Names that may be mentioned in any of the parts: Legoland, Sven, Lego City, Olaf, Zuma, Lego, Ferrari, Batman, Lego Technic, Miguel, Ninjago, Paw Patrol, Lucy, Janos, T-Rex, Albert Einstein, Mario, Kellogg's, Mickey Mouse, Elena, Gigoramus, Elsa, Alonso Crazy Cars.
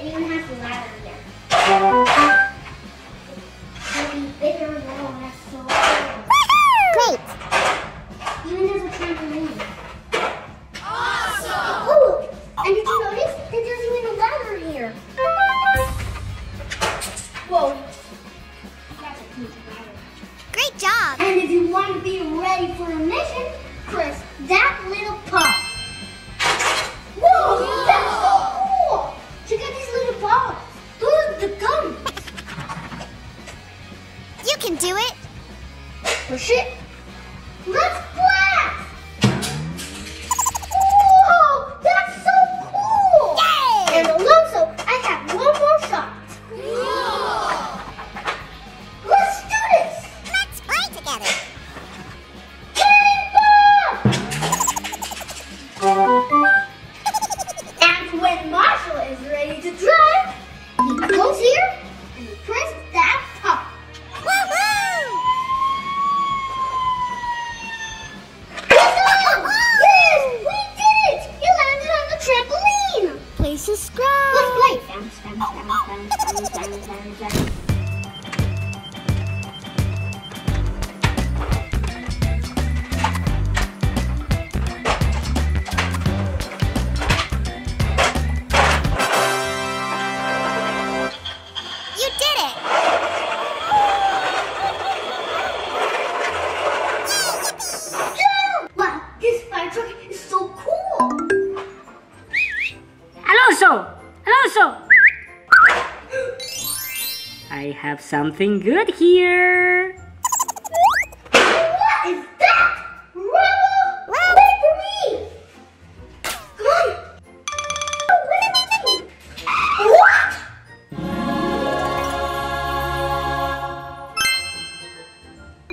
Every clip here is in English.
it even has a ladder here. It'll be bigger and it'll have so much. Great! Even there's a trampoline. Awesome! Oh, and did you notice that there's even a ladder here? Whoa. That's a huge ladder. Great job! And if you want to be ready for a mission, press that little pop. Whoa! That's so cool! Check out these little balls. Those are the gums. You can do it. Push it. Let's blast! Whoa! That's so cool! Yay! And Alonso, I have one more shot. Whoa! Let's do this! Let's play together. When Marshall is ready to drive, he goes here and he presses that pop. Woohoo! Yes, we did it! You landed on the trampoline! Please subscribe! Let's play! Have something good here. What is that? Rubble? Wait for me! Come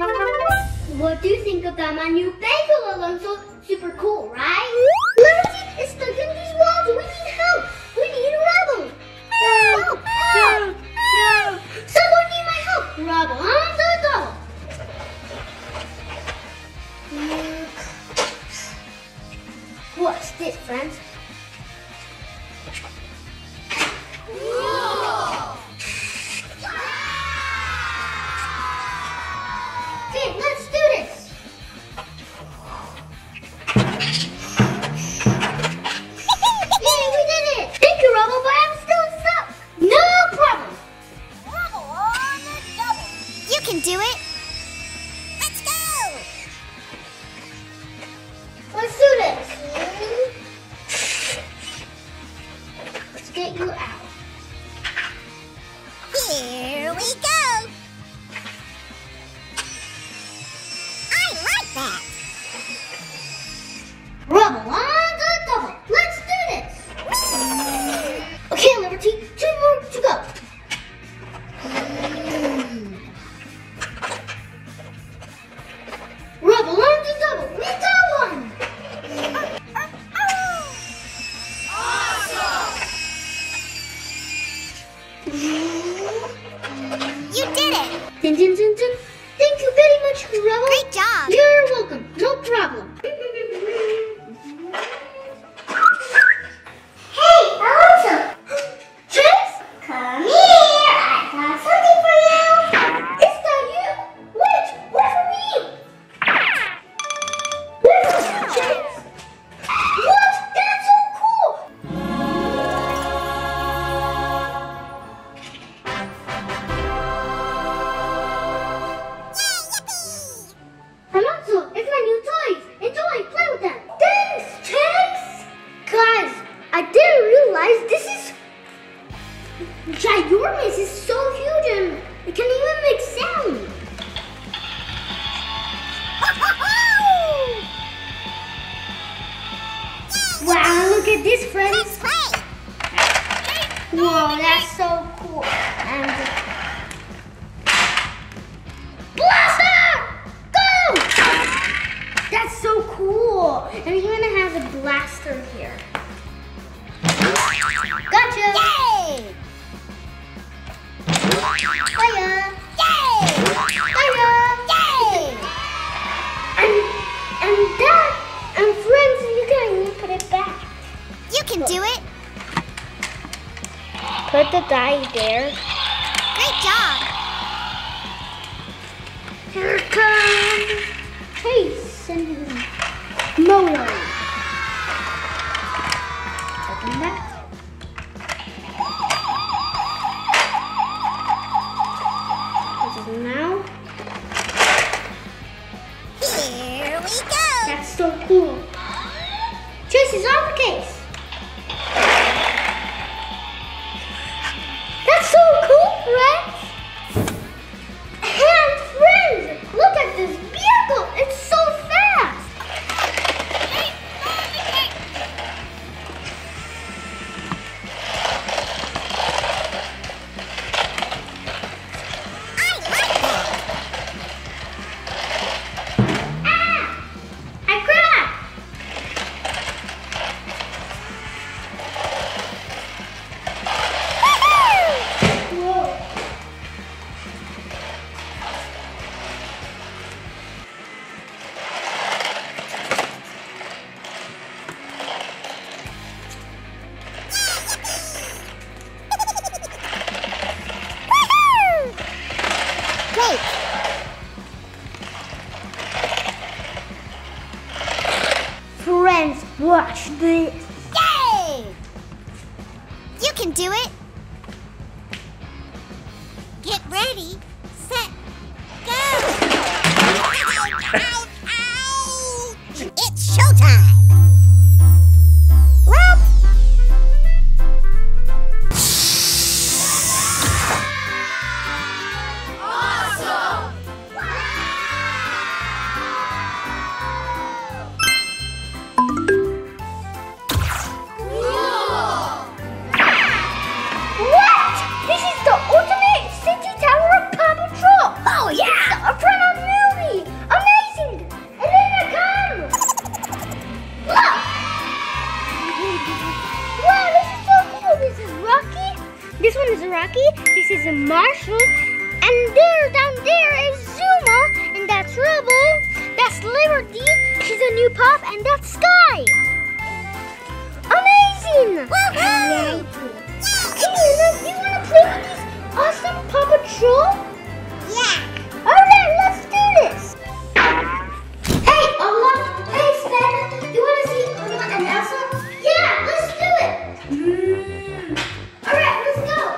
on! What? What do you think about my new bagel, Alonso? Super cool, right? Lucy is stuck in these walls. We need help. We need Rubble. Help! Help! Help! Someone need my help! Rubble on the door! What's this, friends? Whoa! Okay, let's do this! Yay, we did it! Thank you, Rubble, but I'm still stuck! No problem! You can do it. Let's go. Let's do this. Let's get you out. Here we go. I like that. Rubble on the double. Let's do this. Whee! Okay, Liberty, two more to go. Gigoramus is so huge and it can even make sound. Wow, look at this, friends. Let's play. Whoa, that's so cool. Blaster! Go! That's so cool. And it even has a blaster here. Gotcha! Yay! Fire! Yay! Fire! Yay! And friends, you can put it back. You can do it. Put the die there. Great job. Here comes Chase and his mower. Open that. Now, here we go. That's so cool. Chase is off the case. That's so cool, friends. And friends, look at this vehicle. It's so fast. Watch this. Yay! You can do it. Get ready, set, go. Ouch, ouch, ouch. It's showtime. What? Awesome. Marshall, and there down there is Zuma, and that's Rebel, that's Liberty, she's a new pup, and that's Sky. Amazing! Woohoo! Elena, do you want to play with these awesome Paw Patrol? Yeah! Alright, let's do this! Hey, Olaf! Hey, Sven! You want to see Olaf and Elsa? Yeah, let's do it! Alright, let's go!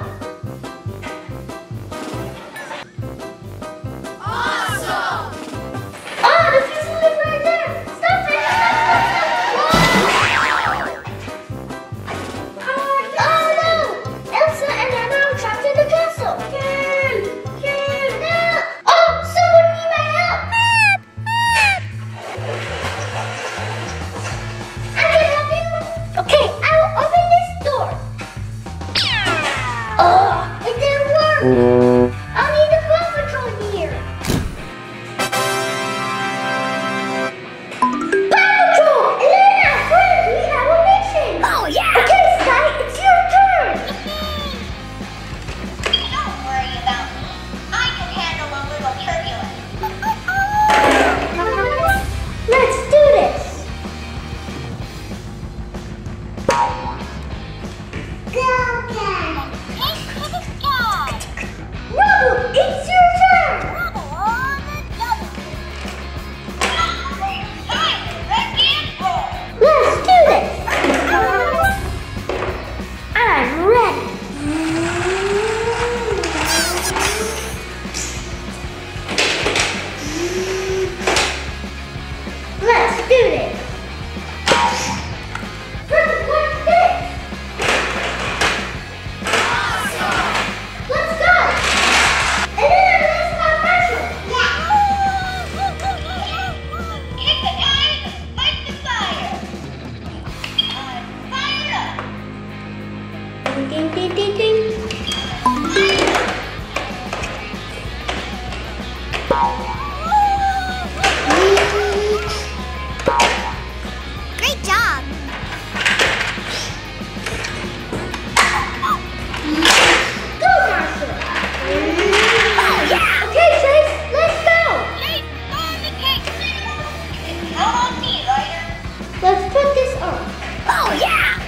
Let's put this on. Oh, yeah!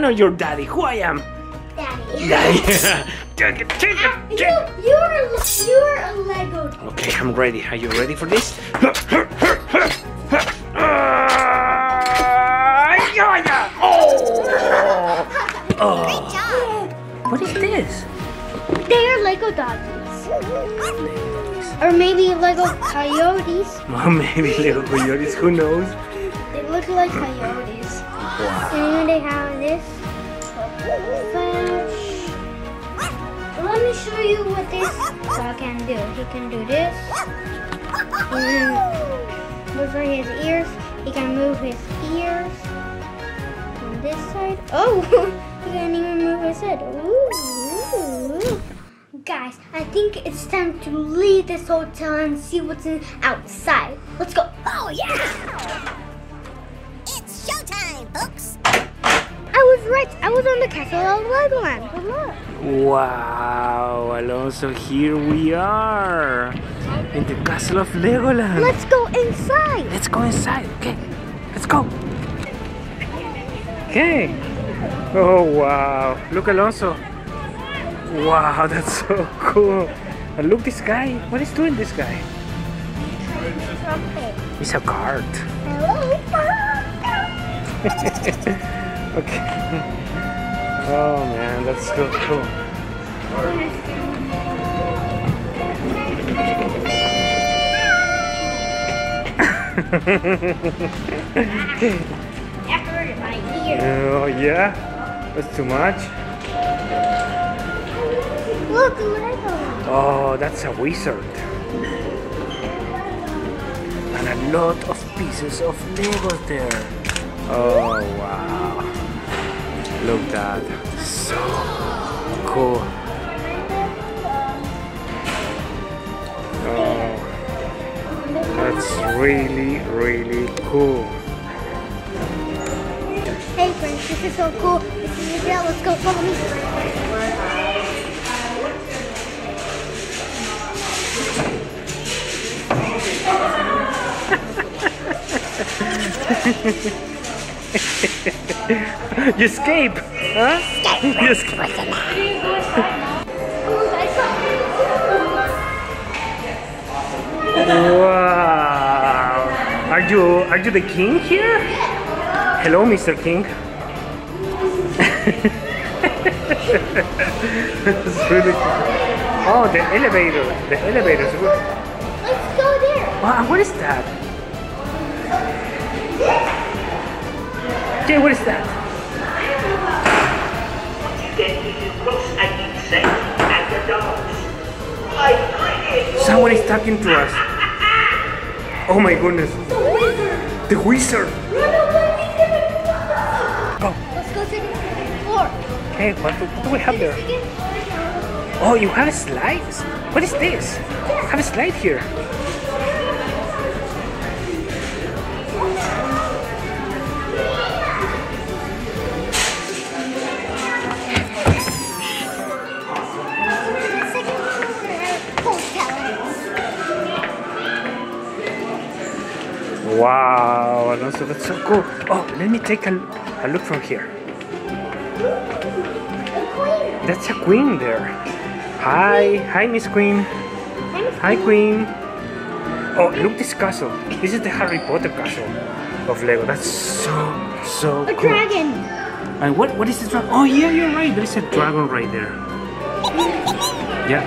Or your daddy? Who I am? Daddy. Daddy. You're a Lego. Okay, I'm ready. Are you ready for this? Oh. What is this? They are Lego doggies. Or maybe Lego coyotes. Or maybe Lego coyotes. Who knows? They look like coyotes. Wow. And they have this. Let me show you what this dog can do. He can do this. And move for his ears. He can move his ears. On this side. Oh! He can't even move his head. Ooh. Guys, I think it's time to leave this hotel and see what's outside. Let's go. Oh, yeah! Books. I was right. I was on the castle of Legoland. Good luck. Wow, Alonso, here we are in the castle of Legoland. Let's go inside. Let's go inside. Okay, let's go. Okay. Oh wow! Look, Alonso. Wow, that's so cool. And look, this guy. What is doing this guy? It's a cart. Hello. Okay. Oh man, that's so cool. That hurt my ear. Oh yeah? That's too much. Look, Lego. Oh, that's a wizard. And a lot of pieces of Lego there. Oh wow, Look at that. So cool. Oh, that's really, really cool. Hey friends, this is so cool. This is Miguel. Let's go follow me. You escape, huh? Escape. You escape. Wow! Are you the king here? Hello, Mr. King. It's really cool. Oh, the elevator. The elevator is good. Let's go there. Wow, what is that? Jay, what is that? Someone is talking to us. Oh my goodness. The wizard. Oh. Let's go second floor. Okay, what do we have there? Oh, you have slides? What is this? I have a slide here. Wow, Alonso, that's so cool. Oh, let me take a look from here. That's a queen there. Hi, hi Miss Queen. Hi Queen. Oh, look this castle. This is the Harry Potter castle of Lego. That's so cool. A dragon. And what is the dragon? Oh yeah, you're right. There is a dragon right there. Yeah.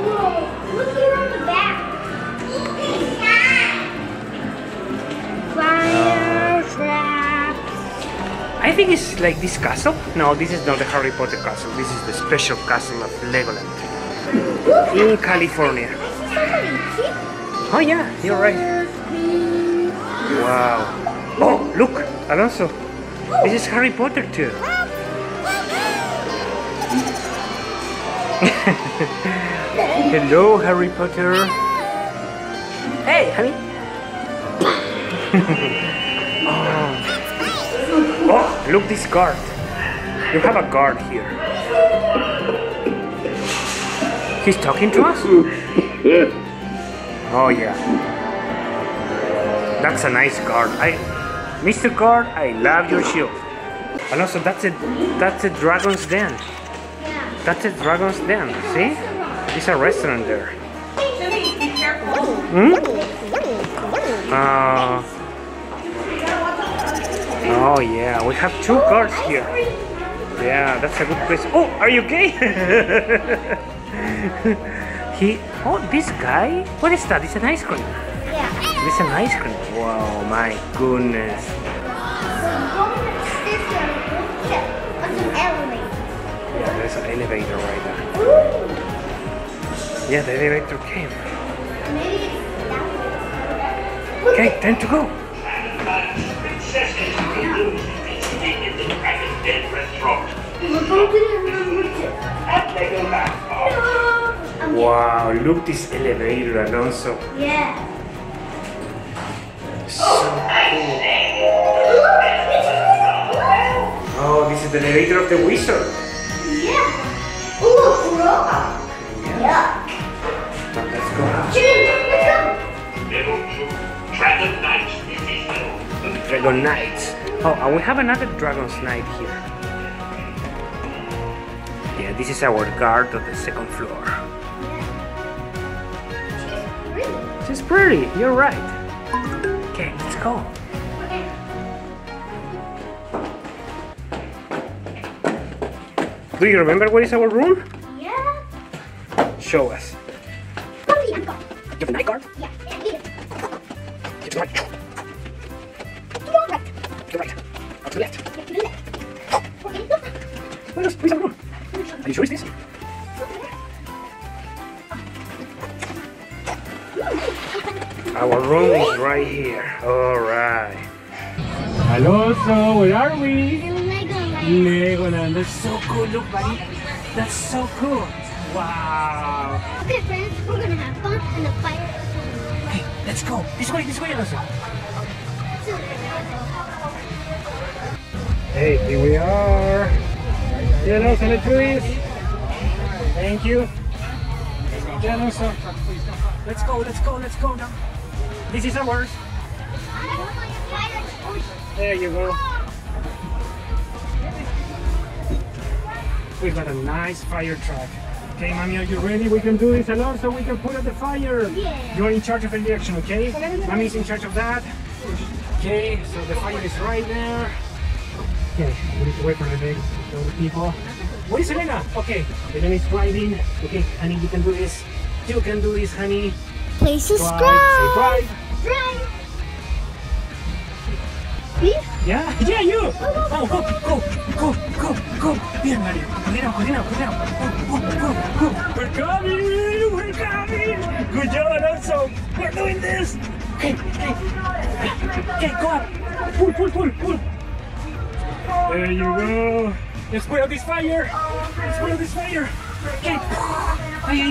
Whoa, look here on the back. I think it's like this castle. No, this is not the Harry Potter castle. This is the special castle of Legoland in California. Oh yeah, you're right. Wow. Oh, look, Alonso. This is Harry Potter too. Hello, Harry Potter. Hey, honey. Oh. Oh, look this guard. You have a guard here. He's talking to us? Oh yeah. That's a nice guard. Mr. Guard, I love your shield. And also that's a dragon's den. That's a dragon's den, see? It's a restaurant there. Hmm? Oh yeah, we have two cars here. Yeah, that's a good place. Oh, are you gay? Oh, this guy? What is that? It's an ice cream. Yeah. It's an ice cream. Wow, my goodness. Yeah, there's an elevator right there. Yeah, the elevator came. Okay, time to go. Wow, look this elevator, Alonso. Yeah. So cool. Oh, this is the elevator of the wizard. Yeah. Ooh, yeah. Let's go. Dragon Knight. Dragon Knights. Oh, and we have another Dragon's Knight here. Yeah, this is our guard on the second floor. Yeah. She's pretty. She's pretty, you're right. Okay, let's go. Okay. Do you remember what is our room? Yeah. Show us. You have a night guard? Yeah. Are you sure it's this? Our room is right here. Alright. Alonso, where are we? In Legoland. Legoland. That's so cool. Look, buddy. That's so cool. Wow. Okay, friends, we're gonna have fun and a fight. Hey, let's go. This way, Alonso. Hey, here we are. Janos, and please. Thank you. Janos, let's go now. This is ours. There you go. We got a nice fire truck. Okay, mommy, are you ready? We can do this, Alonso. We can put out the fire. Yeah. You're in charge of the action, okay? Mommy's in charge of that. Okay, so the fire is right there. Okay, we need to wait for the other people. Where is Elena? Okay, Elena is riding. Okay, honey, you can do this. You can do this, honey. Please subscribe. Drive. Say drive. Drive. Yeah, you! Oh, go! Bien, Mario, coordinado! Go! We're coming! Good job, Alonso! We're doing this! Hey, go up! Pull! There you go! Let's put out this fire! Okay! Hey,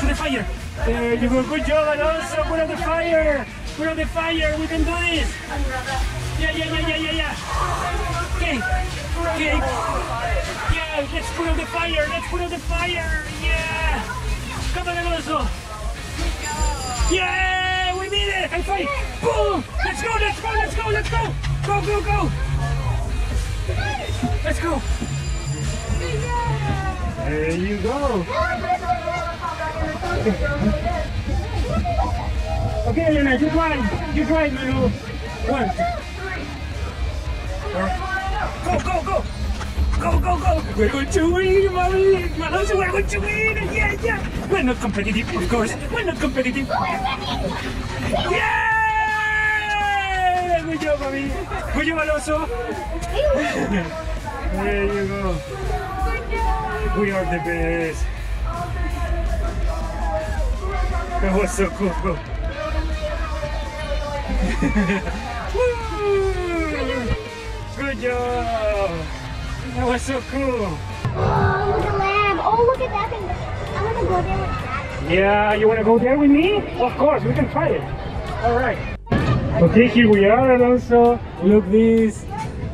to the fire! There you go! Good job, Alonso! Put out the fire! We're on the fire! We can do this! Yeah. Okay. Yeah, let's put on the fire. Yeah. Come on, Alonso. Yeah, we did it. High five. Boom. Let's go. Go. Let's go. There you go. Okay, Elena, you drive, Lulu. One, two. Go! We're going to win, mommy! Alonso, we're going to win! Yeah! We're not competitive, of course! Yeah! Good job, mommy! Good job, Alonso! There you go! We are the best! That was so cool, Good job! That was so cool! Oh, look at the lab! Oh, look at that thing! I want to go there with that. Yeah, you want to go there with me? Of course, we can try it! Alright! Okay, here we are, Alonso! Look this!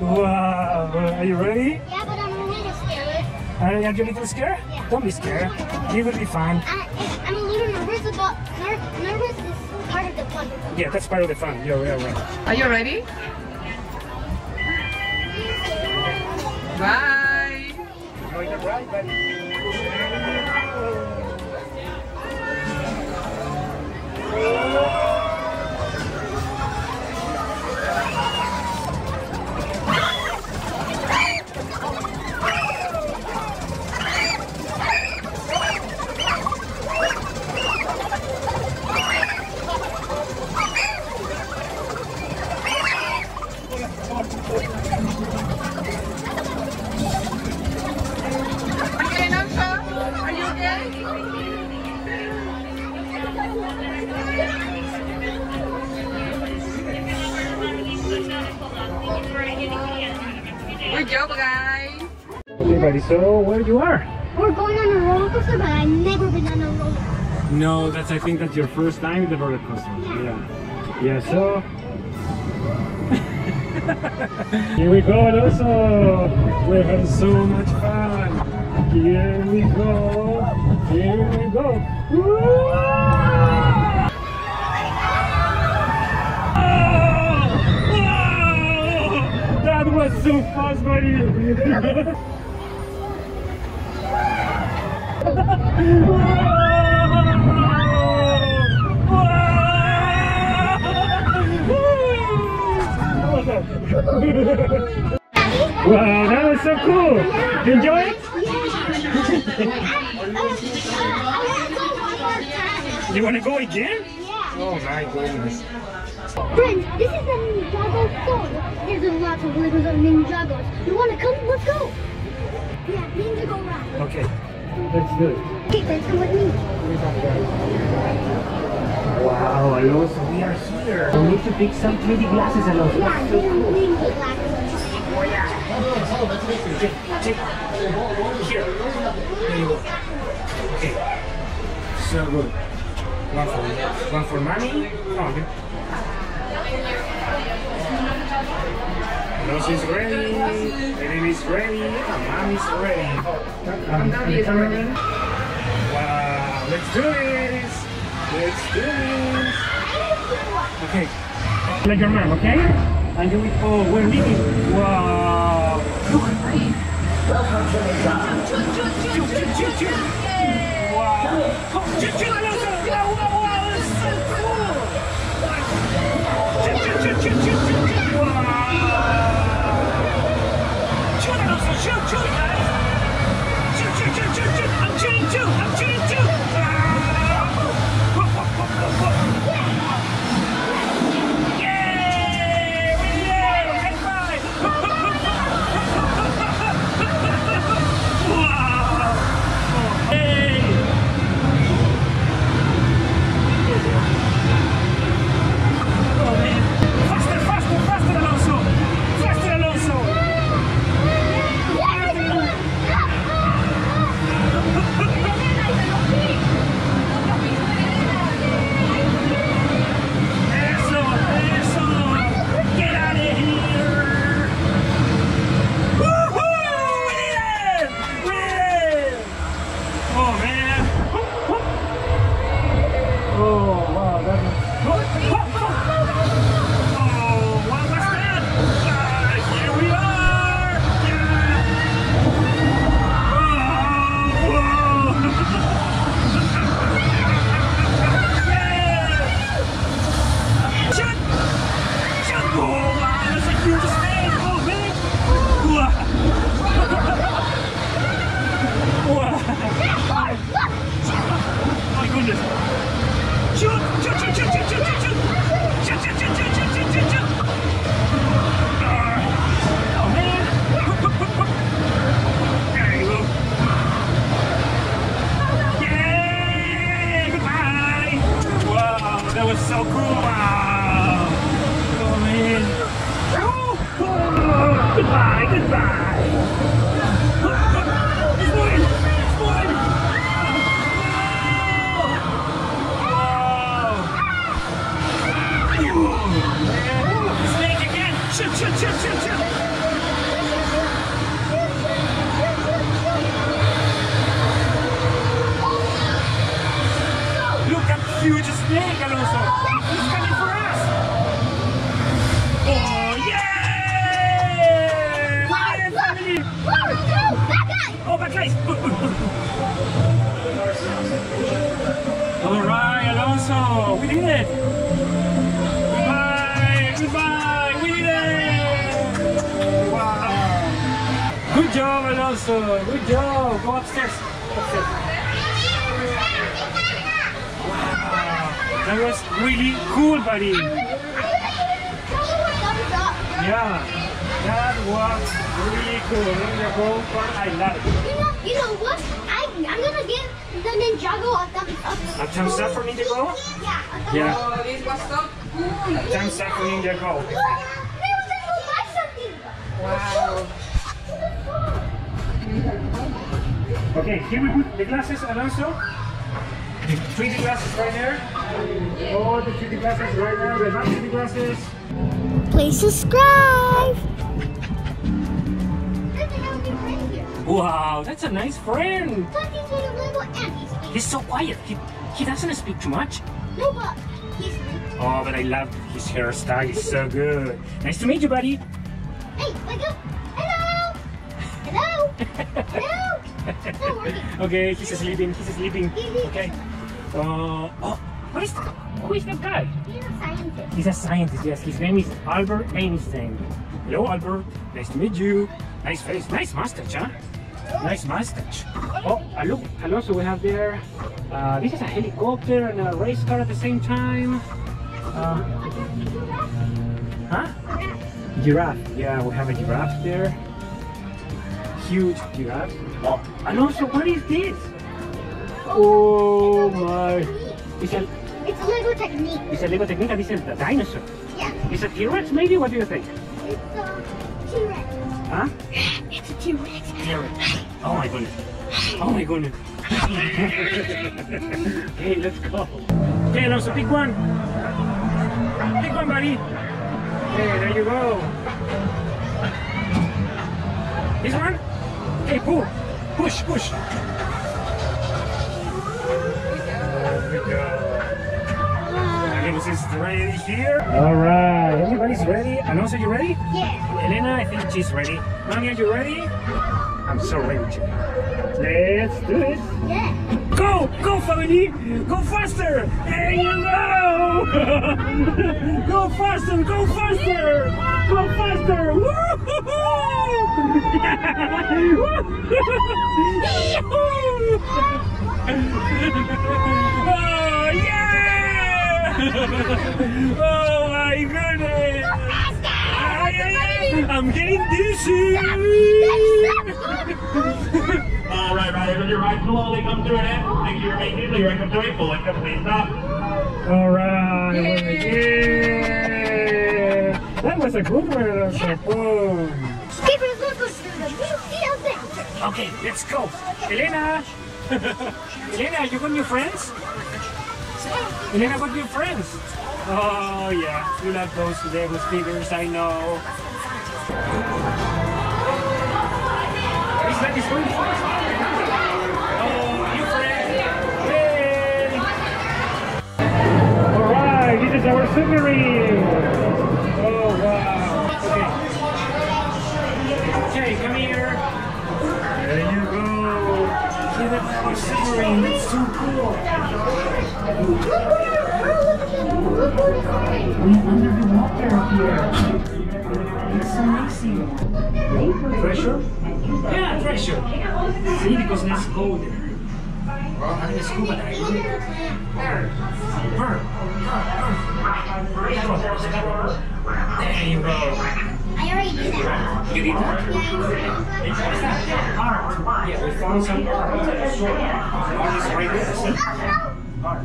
Wow! Are you ready? Yeah, but I'm a little scared. Are you a little scared? Yeah. Don't be scared. It will be fun. I'm a little nervous about... Nervous is part of the fun. Yeah, that's part of the fun. You're right. Are you ready? Bye! Good job, guys! Okay, buddy, so where you are? We're going on a roller coaster, but I've never been on a roller coaster. No, I think that's your first time in the roller coaster. Yeah, so... Here we go, Alonso! We're having so much fun! Here we go! Woo! That was so fast, buddy! Wow, that was so cool! Yeah. Enjoy it? Yeah. You want to go again? Yeah. Oh my goodness. Friends, this is the Ninjago store. There's a lot of Legos and Ninjagos. You want to come? Let's go! Yeah, Ninjago ride. Okay, let's do it. Okay, friends, come with me. Wow, Alonso, we are here. We need to pick some 3D glasses, Alonso. Yeah, 3D glasses. Here. There you go. Okay. So good. One for mommy. Oh, okay. Nose is ready. Baby is ready. And mommy's ready. And daddy is ready. Wow. Let's do this. Let's do this. Okay. Like your mom, okay? And you will, oh, we're leaving. Wow. Welcome to Legoland. Wow. Wow, it's so cool. Wow. Shoot, Alonso, shoot, shoot, guys. Shoot, shoot, shoot, shoot, shoot. I'm shooting too. I'm shooting too. Good job! Go upstairs! Upstairs. Wow! That was really cool, buddy! Yeah! That was really cool! Ninjago, I love it! You know what? I'm gonna give the Ninjago a thumbs up! A thumbs up for Ninjago? Yeah! Yeah! Oh, this was so cool! A thumbs up for Ninjago! Look! They were gonna go buy something! Wow! Okay, here we put the glasses, Alonso. The 3D glasses right there. All the 3D glasses right there. The 3D glasses. Please subscribe. That's a healthy friend here. Wow, that's a nice friend. He's so quiet. He doesn't speak too much. No, but he's... Oh, but I love his hairstyle. It's so good. Nice to meet you, buddy. Hey, wake up. Hello. Hello. Hello. Okay, he's sleeping, he's sleeping. Okay. Oh, who is that guy? He's a scientist. He's a scientist, yes. His name is Albert Einstein. Hello, Albert. Nice to meet you. Nice face, nice mustache, huh? Nice mustache. Oh, look, Alonso, we have there. This is a helicopter and a race car at the same time. Huh? Giraffe. Yeah, we have a giraffe there. Huge giraffe. Oh, Alonso, what is this? Oh my! It's a Lego Technic. It's a Lego Technic, and this is a dinosaur. Yeah. It's a T-Rex, maybe. What do you think? It's a T-Rex. Huh? It's a T-Rex. T-Rex. Oh my goodness. Oh my goodness. Hey, let's go. Hey, Alonso, pick one. Pick one, buddy. Hey, there you go. This one? Hey, pull. Push, push. There we go. Is ready here. All right, everybody's ready. Alonso, you ready? Yeah. Elena, I think she's ready. Mommy, are you ready? I'm so ready. Let's do it. Yeah. Go, go, family. Go faster. There you go. Go faster. Go faster. Go faster. Oh yeah. Oh my goodness! I'm getting dizzy! Alright, right over your right, slowly come through it. Make sure you're making it, right, come through it, full and complete stop. Alright, yeah! That was a good one, that was so fun! Okay, let's go! Elena! Elena, you got new friends? Elena, got your friends? Oh yeah, you love those Lego figures, I know. It's like it's going fast. Oh, new friend! Yay! Alright, this is our souvenir! Oh wow! Okay, come here! There you go! See, that's our souvenir, that's so cool! We under the water here. It's amazing. Treasure? Yeah, treasure. See, because let's go there. I'm a scuba diver. There you go. I already did that. You did that? Yeah. Art. Yeah, we found some art. Art is right there. Art.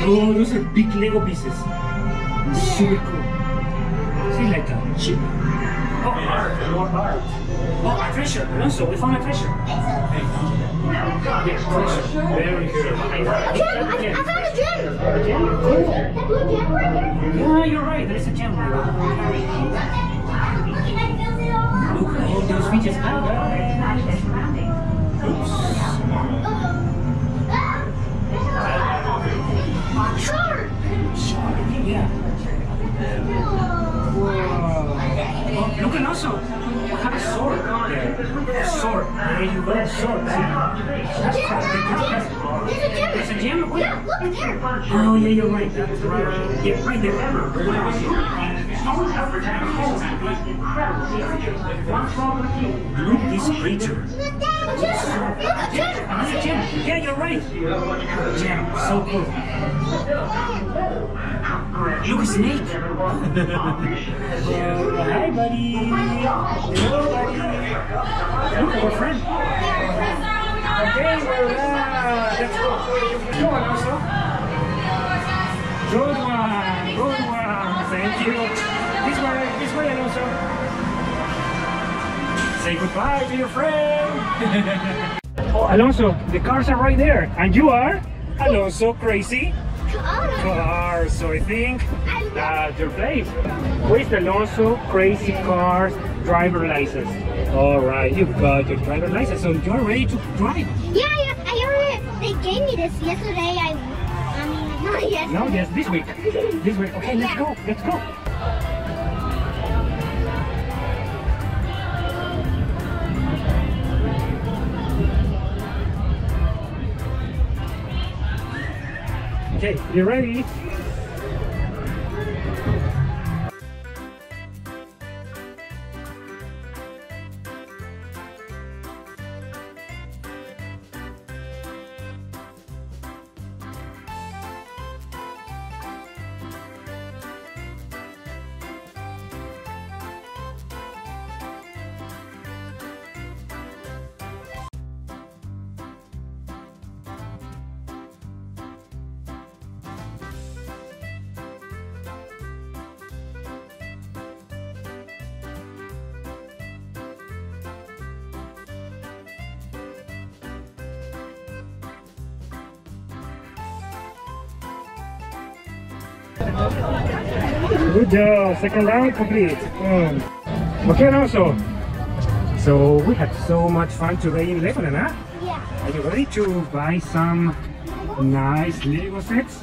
Oh, those are big Lego pieces. Super cool. See, like a chip. Oh, art. More art. Oh, a treasure. Alonso, we found a treasure. Yes, treasure. Very good. I found a gem. A gem? Cool. That blue gem right here? Yeah, you're right. There is a gem right there. Look at all those features. Oops. Shark! Shark, yeah. Whoa. Oh, look at also. We have a sword there. A sword. There you go. A sword. There's a gem. Yeah, look there. Oh, yeah, you're right. Yeah, right there. Look at this creature. Another gem. Yeah, you're right. Gem, so cool. Look, a snake. Hi, buddy. Hello, buddy. Look, our friend. Okay, we're back. Let's go. Go on, also. Good one. Good one. Thank you. This way, Alonso. Say goodbye to your friend. Oh, Alonso, the cars are right there, and you are Alonso Crazy Cars. So I think that's your place. With Alonso Crazy Cars driver license. All right, you've got your driver license, so you're ready to drive. Yeah, I already. They gave me this yesterday. No, yes, this week. This week. Okay, let's go. Let's go. Okay, you ready? Good job, second round complete. Okay, Alonso. So we had so much fun today in Legoland, huh? Yeah. Are you ready to buy some nice Lego sets?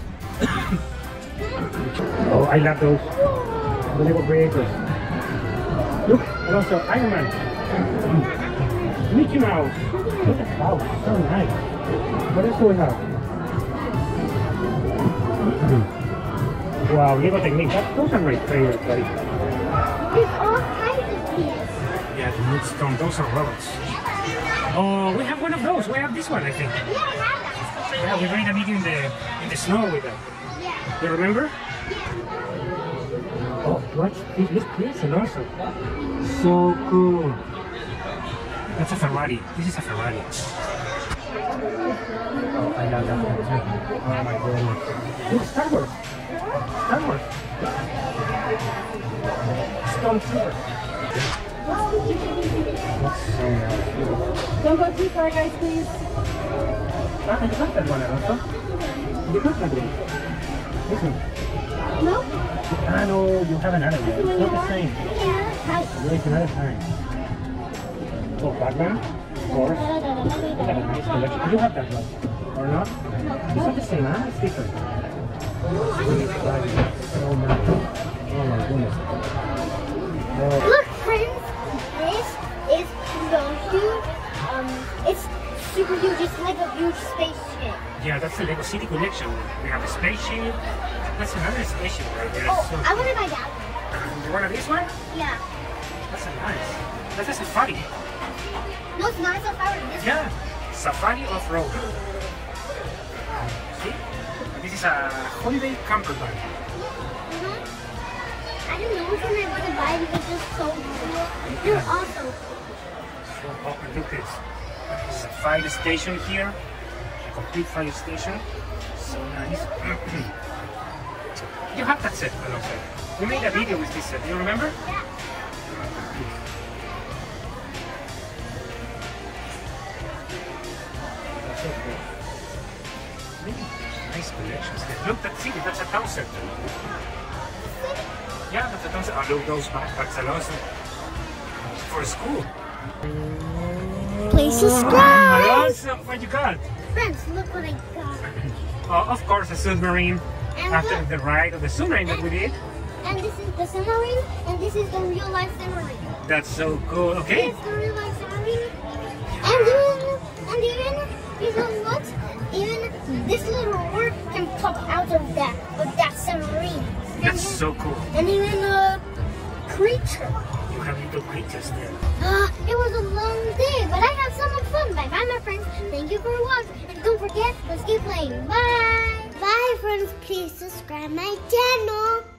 Oh, I love those. The Lego creators. Look, Alonso, Iron Man. Mickey Mouse. Look at that house, so nice. What else do we have? Wow, Lego Technic, those are my favorite, buddy. There's all kinds of things. Yeah, the Moodstone, those are robots. Oh, we have one of those. We have this one, I think. Yeah, we have that. Yeah, we made a video in the snow with that. Yeah. You remember? Yeah. Oh, watch this and also. So cool. That's a Ferrari. This is a Ferrari. Oh, I love that one. Oh my god. Look, Star Wars. Star Wars. Stormtrooper. Don't go too far, guys, please. Ah, I got that one, Alonso. You got that one. This one. No. Ah, no, you have another one. It's not the same. Yeah. Wait, another time. Oh, Batman? Of course. You have that one. Or not? It's not the same, huh? It's different. Look, friends, this is the huge, it's super huge, it's like a huge spaceship. Yeah, that's the Lego City collection. We have a spaceship, that's another spaceship right there. Oh, so I want to buy that one. You want this one? Yeah. That's a nice, that's a safari. No, it's not a safari, this yeah. One. Safari off-road. See? This is a holiday camper van. Mm-hmm. I don't know which one I want to buy because they're so cool. They're awesome. So popular. Look at this. There's a fire station here. A complete fire station. So nice. You have that set, Alonso. We made a video with this set. Do you remember? Yeah. That's okay. Maybe. Nice collections there. Look, that's it, that's a town center. Yeah, that's a town center. Oh, look, those backpacks are awesome. For school. Please subscribe! Alonso, what you got? Friends, look what I got. Oh, of course, a submarine. And after look, the ride of the submarine that we did. And this is the submarine, and this is the real life submarine. That's so cool, okay? This is the real life submarine. And even what? Even this little word can pop out of that submarine. That's so cool. And even a creature. You have little creatures there. It was a long day, but I had so much fun. Bye-bye, my friends. Thank you for watching. And don't forget, let's keep playing. Bye. Bye, friends. Please subscribe my channel.